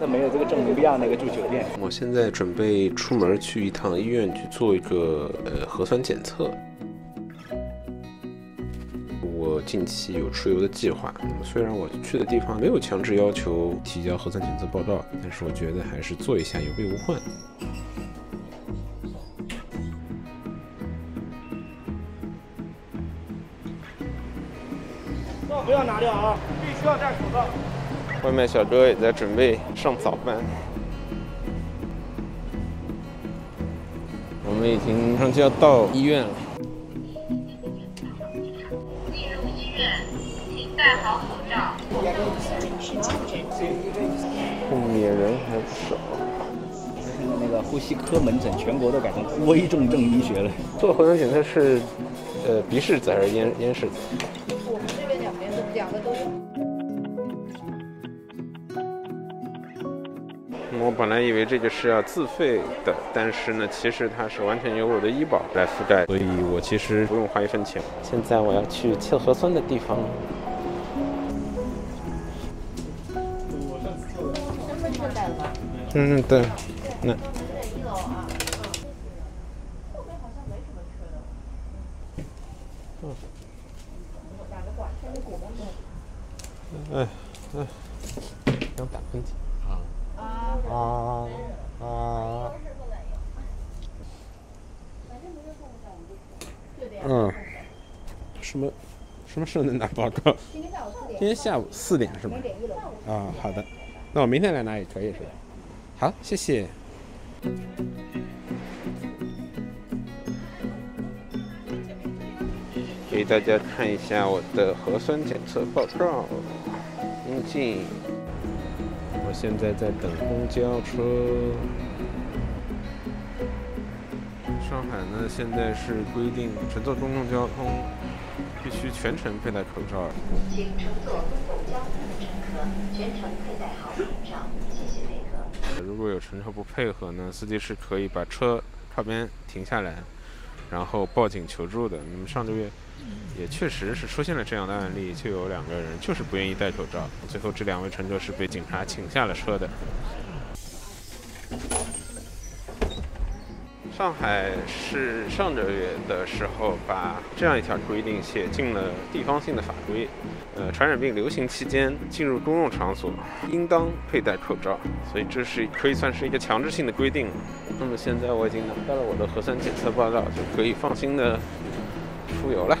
那没有这个证明，不要那个住酒店。我现在准备出门去一趟医院去做一个核酸检测。我近期有出游的计划，那么虽然我去的地方没有强制要求提交核酸检测报告，但是我觉得还是做一下有备无患。 不要拿掉啊！必须要戴口罩。外卖小哥也在准备上早班。我们已经马上就要到医院了。进入医院，请戴好口罩。后面人还不少。那个呼吸科门诊全国都改成危重症医学了。做核酸检测是，鼻拭子还是咽拭子？ 我本来以为这个是要自费的，但是呢，其实它是完全由我的医保来覆盖，所以我其实不用花一分钱。现在我要去测核酸的地方。身份证带了吗？嗯，对。那。哎哎，想打喷嚏。 嗯，什么时候能拿报告？今天下午4点是吗？啊，好的，那我明天来拿也可以是吧？好，谢谢。给大家看一下我的核酸检测报告，阴性。我现在在等公交车。 上海呢，现在是规定乘坐公共交通必须全程佩戴口罩。请乘坐公共交通的乘客全程佩戴好口罩，谢谢配合。如果有乘客不配合呢，司机是可以把车靠边停下来，然后报警求助的。那么上个月也确实是出现了这样的案例，就有2个人就是不愿意戴口罩，最后这2位乘客是被警察请下了车的。 上海是上个月的时候，把这样一条规定写进了地方性的法规。传染病流行期间进入公共场所，应当佩戴口罩，所以这是可以算是一个强制性的规定。那么现在我已经拿到了我的核酸检测报告，就可以放心的出游了。